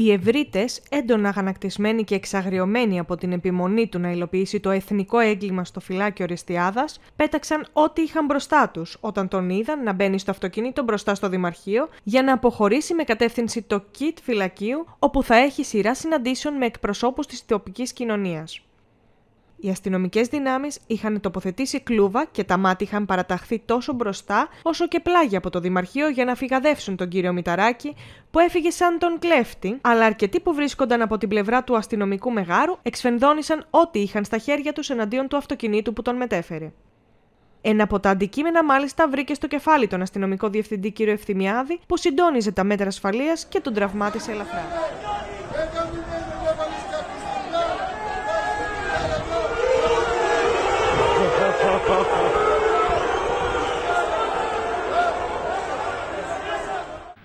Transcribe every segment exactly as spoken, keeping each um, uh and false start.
Οι ευρύτες, έντονα αγανακτισμένοι και εξαγριωμένοι από την επιμονή του να υλοποιήσει το εθνικό έγκλημα στο Φυλάκιο Ορεστιάδας, πέταξαν ό,τι είχαν μπροστά τους όταν τον είδαν να μπαίνει στο αυτοκίνητο μπροστά στο Δημαρχείο για να αποχωρήσει με κατεύθυνση το ΚΥΤ Φυλακίου, όπου θα έχει σειρά συναντήσεων με εκπροσώπους της τοπικής κοινωνίας. Οι αστυνομικές δυνάμεις είχαν τοποθετήσει κλούβα και τα μάτια είχαν παραταχθεί τόσο μπροστά όσο και πλάγια από το Δημαρχείο για να φυγαδεύσουν τον κύριο Μηταράκη, που έφυγε σαν τον κλέφτη, αλλά αρκετοί που βρίσκονταν από την πλευρά του αστυνομικού μεγάρου εξφενδώνησαν ό,τι είχαν στα χέρια τους εναντίον του αυτοκινήτου που τον μετέφερε. Ένα από τα αντικείμενα μάλιστα βρήκε στο κεφάλι τον αστυνομικό διευθυντή κύριο Ευθυμιάδη, που συντόνιζε τα μέτρα ασφαλείας και τον τραυμάτισε ελαφρά.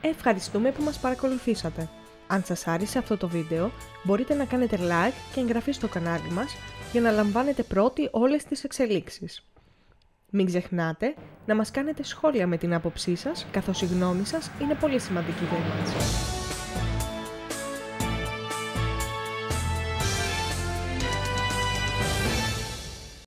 Ευχαριστούμε που μας παρακολουθήσατε. Αν σας άρεσε αυτό το βίντεο, μπορείτε να κάνετε like και εγγραφή στο κανάλι μας για να λαμβάνετε πρώτοι όλες τις εξελίξεις. Μην ξεχνάτε να μας κάνετε σχόλια με την άποψή σας, καθώς η γνώμη σας είναι πολύ σημαντική για εμάς.